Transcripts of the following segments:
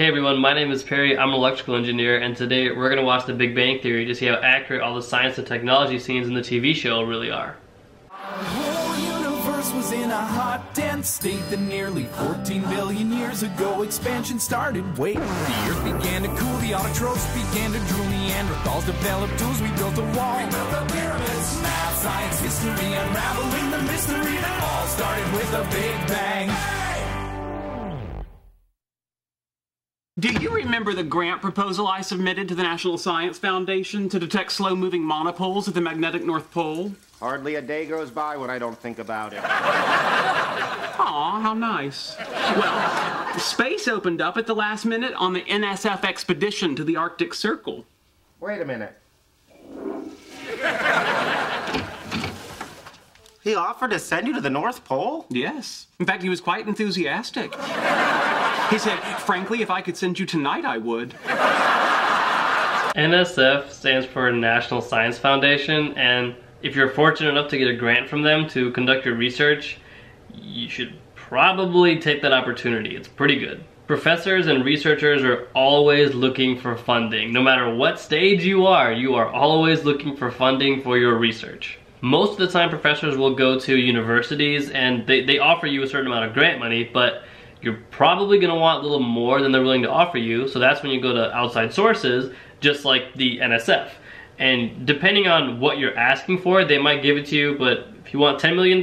Hey everyone, my name is Perry, I'm an electrical engineer, and today we're going to watch The Big Bang Theory to see how accurate all the science and technology scenes in the TV show really are. The whole universe was in a hot, dense state that nearly 14 billion years ago expansion started. Wait, the earth began to cool, the autotrophs began to drool, Neanderthals developed tools, we built a wall. We built the pyramids, math, science, history, unraveling the mystery that all started with a Big Bang. Do you remember the grant proposal I submitted to the National Science Foundation to detect slow-moving monopoles at the magnetic North Pole? Hardly a day goes by when I don't think about it. Aw, how nice. Well, space opened up at the last minute on the NSF expedition to the Arctic Circle. Wait a minute. He offered to send you to the North Pole? Yes. In fact, he was quite enthusiastic. He said, frankly, if I could send you tonight, I would. NSF stands for National Science Foundation, and if you're fortunate enough to get a grant from them to conduct your research, you should probably take that opportunity. It's pretty good. Professors and researchers are always looking for funding. No matter what stage you are always looking for funding for your research. Most of the time, professors will go to universities, and they offer you a certain amount of grant money, but you're probably going to want a little more than they're willing to offer you, so that's when you go to outside sources, just like the NSF. And depending on what you're asking for, they might give it to you, but if you want $10 million,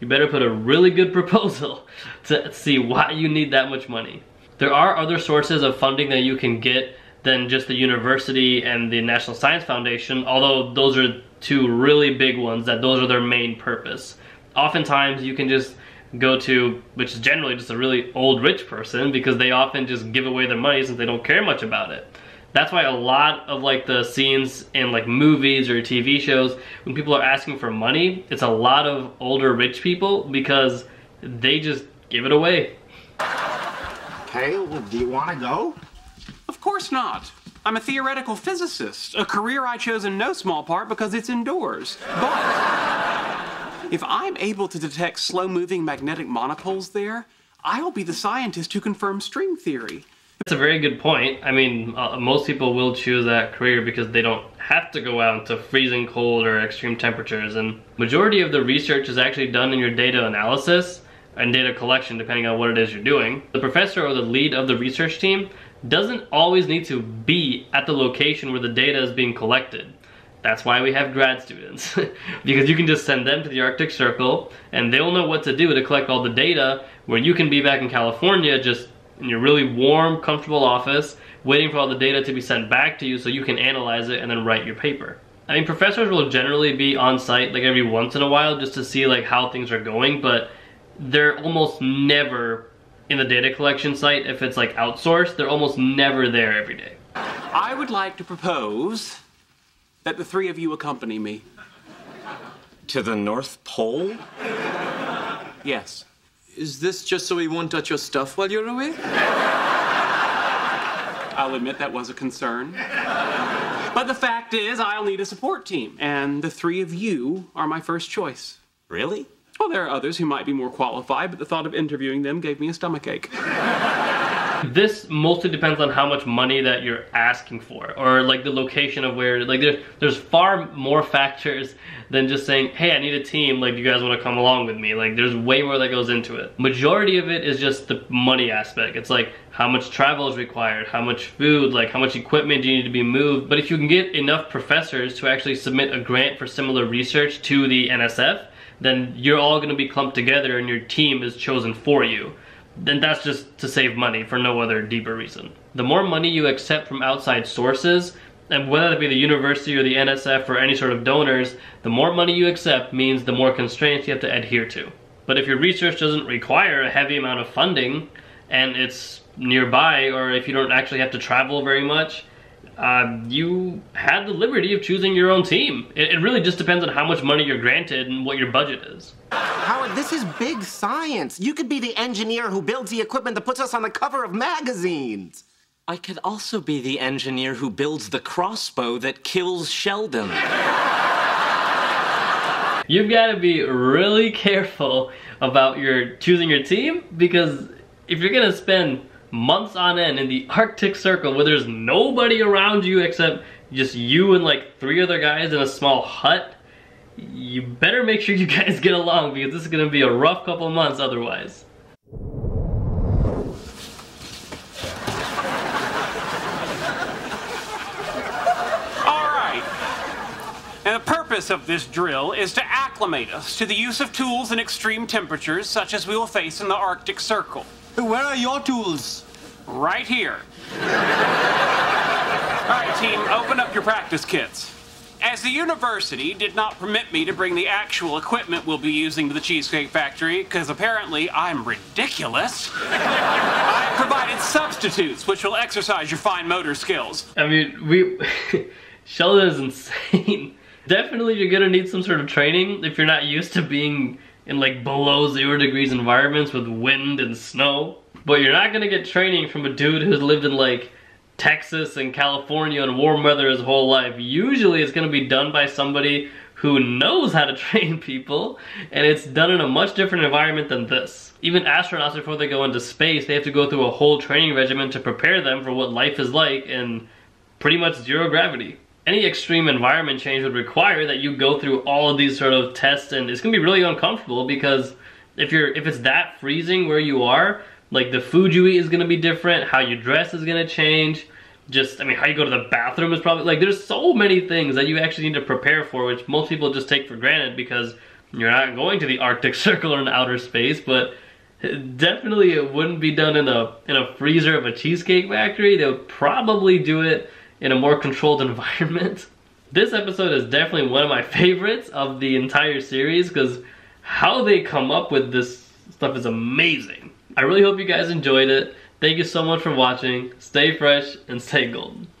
you better put a really good proposal to see why you need that much money. There are other sources of funding that you can get than just the university and the National Science Foundation, although those are two really big ones, that those are their main purpose. Oftentimes, you can just go to, which is generally just a really old rich person, because they often just give away their money since they don't care much about it. That's why a lot of like the scenes in like movies or TV shows, when people are asking for money, it's a lot of older rich people because they just give it away. Hey, well, do you want to go? Of course not. I'm a theoretical physicist, a career I chose in no small part because it's indoors. But if I'm able to detect slow-moving magnetic monopoles there, I'll be the scientist who confirms string theory. That's a very good point. I mean, most people will choose that career because they don't have to go out into freezing cold or extreme temperatures. And majority of the research is actually done in your data analysis and data collection, depending on what it is you're doing. The professor or the lead of the research team doesn't always need to be at the location where the data is being collected. That's why we have grad students, because you can just send them to the Arctic Circle and they'll know what to do to collect all the data, where you can be back in California just in your really warm, comfortable office waiting for all the data to be sent back to you so you can analyze it and then write your paper. I mean, professors will generally be on site like every once in a while just to see like how things are going, but they're almost never in the data collection site. If it's like outsourced, they're almost never there every day. I would like to propose that the three of you accompany me. To the North Pole? Yes. Is this just so we won't touch your stuff while you're away? I'll admit that was a concern. But the fact is, I'll need a support team, and the three of you are my first choice. Really? Well, there are others who might be more qualified, but the thought of interviewing them gave me a stomachache. This mostly depends on how much money that you're asking for, or like the location of where, like there's far more factors than just saying, hey, I need a team, like do you guys want to come along with me? Like there's way more that goes into it. Majority of it is just the money aspect. It's like how much travel is required, how much food, like how much equipment do you need to be moved. But if you can get enough professors to actually submit a grant for similar research to the NSF, then you're all going to be clumped together and your team is chosen for you. Then that's just to save money for no other deeper reason. The more money you accept from outside sources, and whether it be the university or the NSF or any sort of donors, the more money you accept means the more constraints you have to adhere to. But if your research doesn't require a heavy amount of funding, and it's nearby, or if you don't actually have to travel very much, you have the liberty of choosing your own team. It really just depends on how much money you're granted and what your budget is. Howard, this is big science. You could be the engineer who builds the equipment that puts us on the cover of magazines. I could also be the engineer who builds the crossbow that kills Sheldon. You've got to be really careful about choosing your team, because if you're going to spend months on end in the Arctic Circle where there's nobody around you except just you and like 3 other guys in a small hut, you better make sure you guys get along because this is gonna be a rough couple months otherwise. And the purpose of this drill is to acclimate us to the use of tools in extreme temperatures such as we will face in the Arctic Circle. Where are your tools? Right here. Alright team, open up your practice kits. As the university did not permit me to bring the actual equipment we'll be using to the Cheesecake Factory, because apparently I'm ridiculous, I provided substitutes which will exercise your fine motor skills. I mean, Sheldon is insane. Definitely you're gonna need some sort of training if you're not used to being in like below 0 degrees environments with wind and snow. But you're not gonna get training from a dude who's lived in like Texas and California in warm weather his whole life. Usually it's gonna be done by somebody who knows how to train people, and it's done in a much different environment than this. Even astronauts, before they go into space, they have to go through a whole training regimen to prepare them for what life is like in pretty much 0 gravity. Any extreme environment change would require that you go through all of these sort of tests, and it's gonna be really uncomfortable because if it's that freezing where you are, like the food you eat is gonna be different, how you dress is gonna change, just, I mean, how you go to the bathroom is probably, like, there's so many things that you actually need to prepare for, which most people just take for granted because you're not going to the Arctic Circle or in outer space, but definitely it wouldn't be done in a freezer of a Cheesecake Factory. They would probably do it in a more controlled environment. This episode is definitely one of my favorites of the entire series because how they come up with this stuff is amazing. I really hope you guys enjoyed it. Thank you so much for watching. Stay fresh and stay golden.